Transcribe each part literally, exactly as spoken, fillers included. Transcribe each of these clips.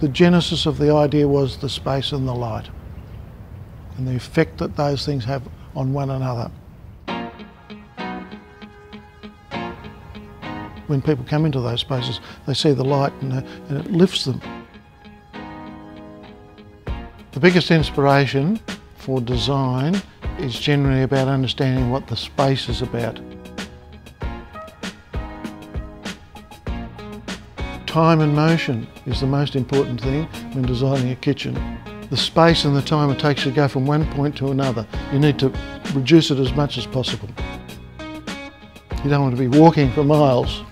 the genesis of the idea was the space and the light and the effect that those things have on one another. When people come into those spaces, they see the light and, and it lifts them. The biggest inspiration for design is generally about understanding what the space is about. Time and motion is the most important thing when designing a kitchen. The space and the time it takes to go from one point to another, you need to reduce it as much as possible. You don't want to be walking for miles.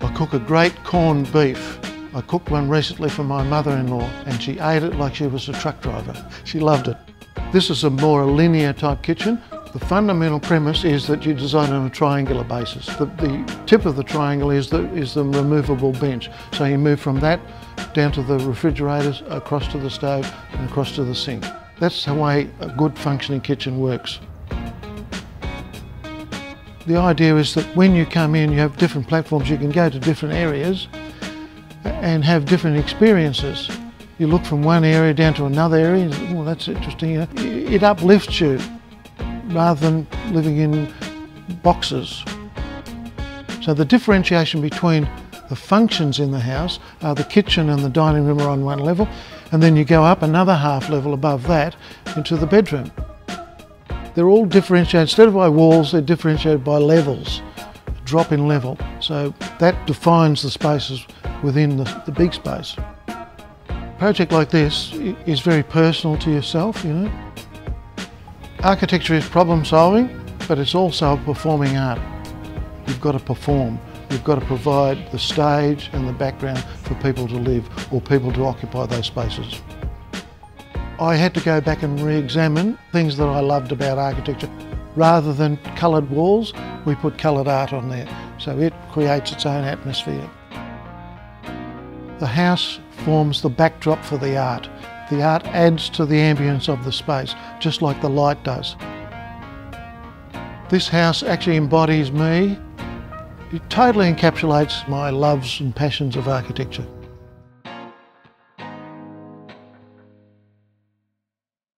I cook a great corned beef. I cooked one recently for my mother-in-law and she ate it like she was a truck driver. She loved it. This is a more linear type kitchen. The fundamental premise is that you design on a triangular basis. The, the tip of the triangle is the, is the removable bench. So you move from that down to the refrigerators, across to the stove and across to the sink. That's the way a good functioning kitchen works. The idea is that when you come in, you have different platforms, you can go to different areas and have different experiences. You look from one area down to another area, and, oh, that's interesting. It uplifts you rather than living in boxes. So the differentiation between the functions in the house are the kitchen and the dining room are on one level, and then you go up another half level above that into the bedroom. They're all differentiated. Instead of by walls, they're differentiated by levels, drop in level. So that defines the spaces within the, the big space. A project like this is very personal to yourself, you know. Architecture is problem solving, but it's also a performing art. You've got to perform. You've got to provide the stage and the background for people to live or people to occupy those spaces. I had to go back and re-examine things that I loved about architecture. Rather than coloured walls, we put coloured art on there, so it creates its own atmosphere. The house forms the backdrop for the art. The art adds to the ambience of the space, just like the light does. This house actually embodies me. It totally encapsulates my loves and passions of architecture.